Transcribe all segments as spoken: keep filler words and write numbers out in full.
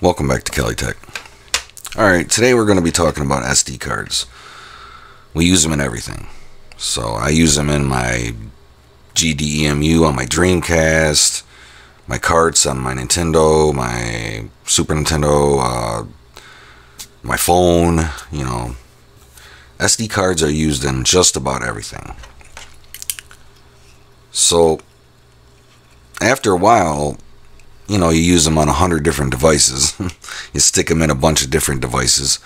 Welcome back to Kelly Tech. Alright, today we're going to be talking about S D cards. We use them in everything. So I use them in my G D E M U on my Dreamcast, my carts on my Nintendo, my Super Nintendo, uh, my phone, you know. S D cards are used in just about everything. So after a while, you know, you use them on a hundred different devices. You stick them in a bunch of different devices,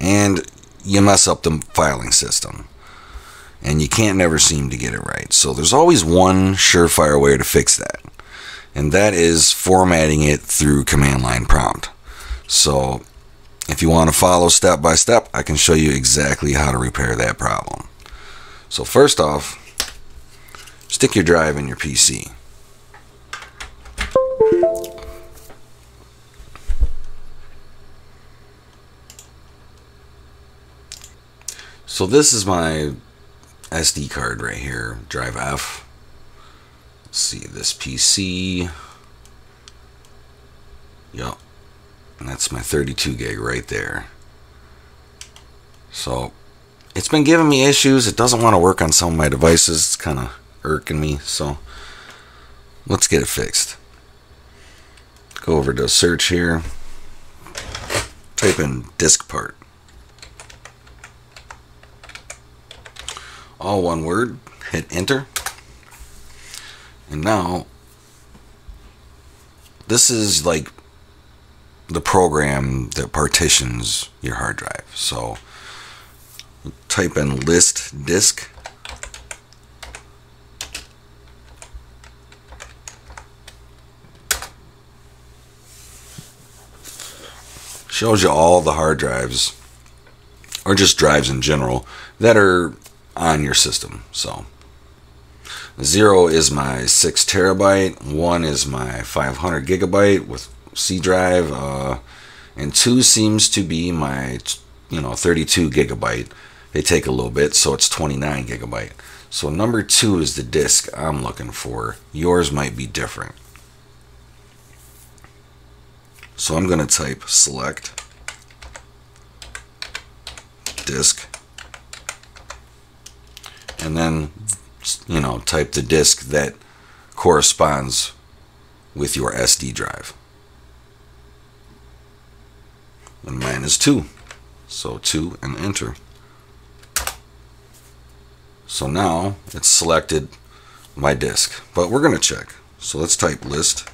and you mess up the filing system, and you can't never seem to get it right. So there's always one surefire way to fix that, and that is formatting it through command line prompt. So if you want to follow step by step, I can show you exactly how to repair that problem. So first off, stick your drive in your P C. So this is my S D card right here, drive F. Let's see, this P C. Yup. And that's my thirty-two gig right there. So it's been giving me issues. It doesn't want to work on some of my devices. It's kind of irking me. So let's get it fixed. Go over to search here. Type in diskpart. All one word, hit enter, and now this is like the program that partitions your hard drive. So type in list disk, shows you all the hard drives, or just drives in general, that are on your system. So zero is my six terabyte, one is my five hundred gigabyte with C drive, uh, and two seems to be my, you know, thirty-two gigabyte. They take a little bit, so it's twenty-nine gigabyte. So number two is the disk I'm looking for. Yours might be different. So I'm gonna type select disk, and then, you know, type the disk that corresponds with your S D drive. And mine is two. So two and enter. So now it's selected my disk. But we're going to check. So let's type list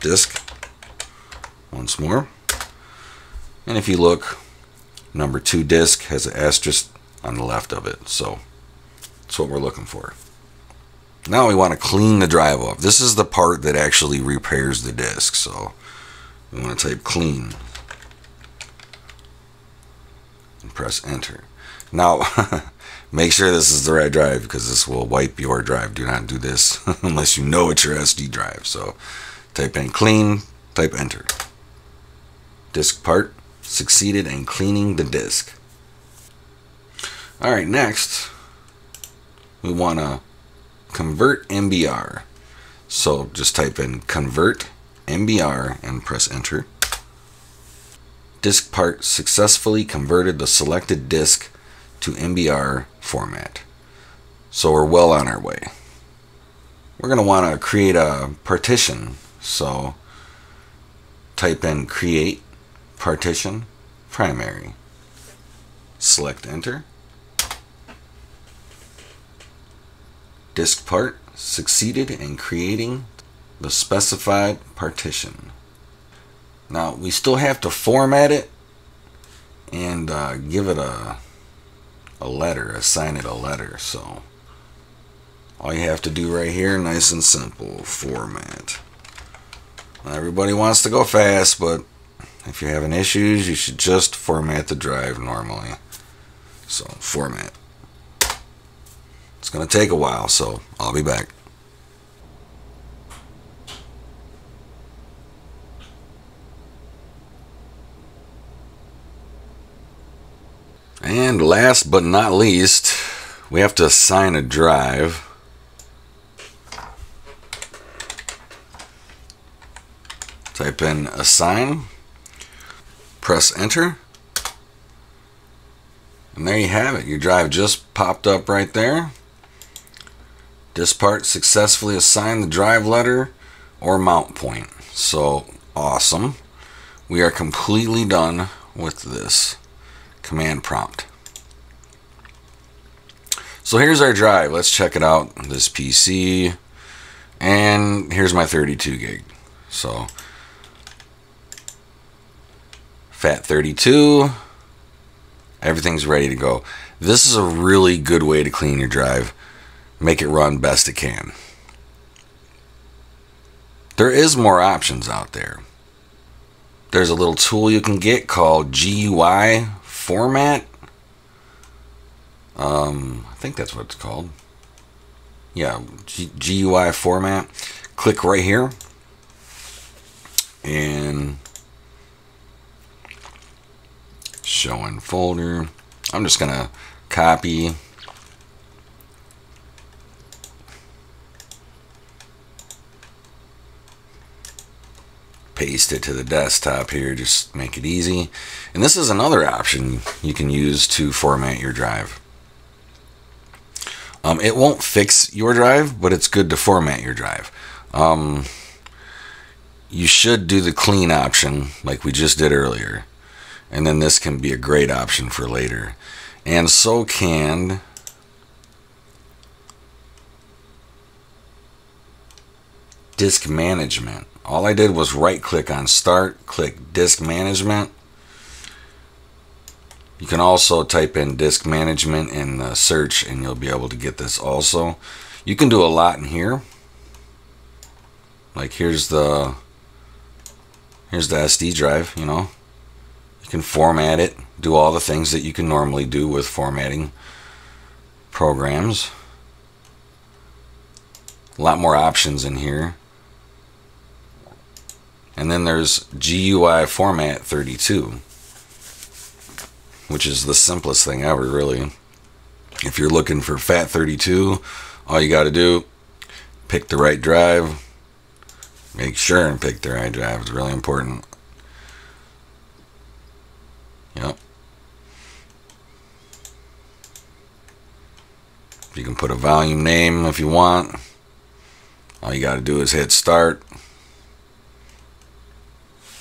disk once more. And if you look, number two disk has an asterisk on the left of it. So that's what we're looking for. Now we want to clean the drive up. This is the part that actually repairs the disk. So we want to type clean and press enter. Now make sure this is the right drive, because this will wipe your drive. Do not do this unless you know it's your S D drive. So type in clean, type enter. Disk part succeeded in cleaning the disk. Alright, next we want to convert M B R. So just type in convert M B R and press enter. Disk part successfully converted the selected disk to M B R format. So we're well on our way. We're going to want to create a partition. So type in create partition primary. Select enter. Disk part succeeded in creating the specified partition. Now we still have to format it and uh, give it a a letter, assign it a letter. So all you have to do right here, nice and simple, format. Now, everybody wants to go fast, but if you're having issues, you should just format the drive normally. So format. It's going to take a while, so I'll be back. And last but not least, we have to assign a drive. Type in assign, press enter, and there you have it. Your drive just popped up right there. Diskpart successfully assigned the drive letter or mount point. So awesome. We are completely done with this command prompt. So here's our drive. Let's check it out. This P C, and here's my thirty-two gig. So FAT thirty-two, everything's ready to go. This is a really good way to clean your drive. Make it run best it can. There is more options out there. There's a little tool you can get called G U I format. Um, I think that's what it's called. Yeah, G U I format. Click right here, and show in folder. I'm just gonna copy paste it to the desktop here, just make it easy. And this is another option you can use to format your drive. Um, it won't fix your drive, but it's good to format your drive. Um, you should do the clean option like we just did earlier, and then this can be a great option for later. And so can disk management. All I did was right click on start, click disk management. You can also type in disk management in the search and you'll be able to get this also. You can do a lot in here. Like here's the here's the S D drive, you know. You can format it, do all the things that you can normally do with formatting programs. A lot more options in here. And then there's G U I format thirty-two, which is the simplest thing ever, really. If you're looking for FAT thirty-two, all you got to do, pick the right drive. Make sure and pick the right drive. It's really important. Yep. You can put a volume name if you want. All you got to do is hit start.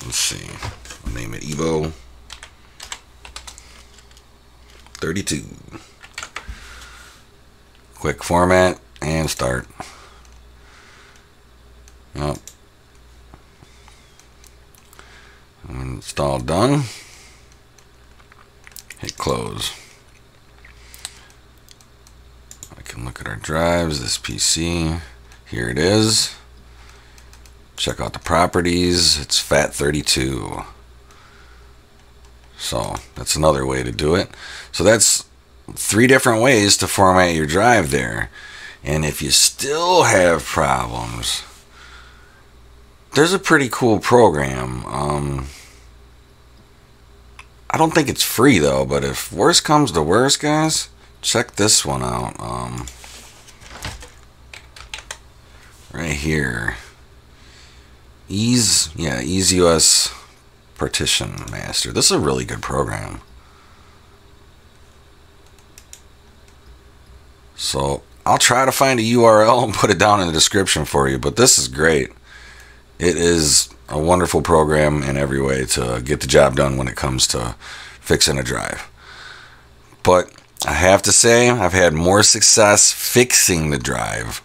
Let's see, I'll name it Evo thirty-two. Quick format and start. Yep. And when it's all done, hit close. I can look at our drives, this P C, here it is. Check out the properties. It's FAT thirty-two. So that's another way to do it. So that's three different ways to format your drive there. And if you still have problems, there's a pretty cool program. Um, I don't think it's free though, but if worse comes to worse, guys, check this one out. Um, right here. Ease, yeah, EaseUS Partition Master. This is a really good program. So I'll try to find a U R L and put it down in the description for you, but this is great. It is a wonderful program in every way to get the job done when it comes to fixing a drive. But I have to say, I've had more success fixing the drive.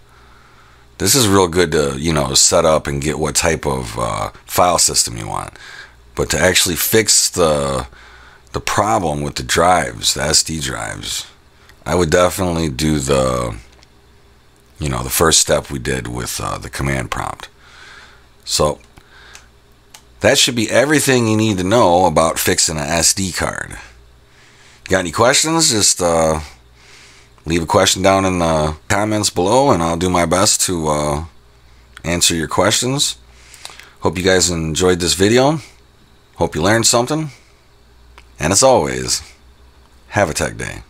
This is real good to, you know, set up and get what type of uh, file system you want. But to actually fix the, the problem with the drives, the S D drives, I would definitely do the, you know, the first step we did with uh, the command prompt. So that should be everything you need to know about fixing an S D card. Got any questions? Just... Uh, leave a question down in the comments below and I'll do my best to uh, answer your questions. Hope you guys enjoyed this video. Hope you learned something. And as always, have a tech day.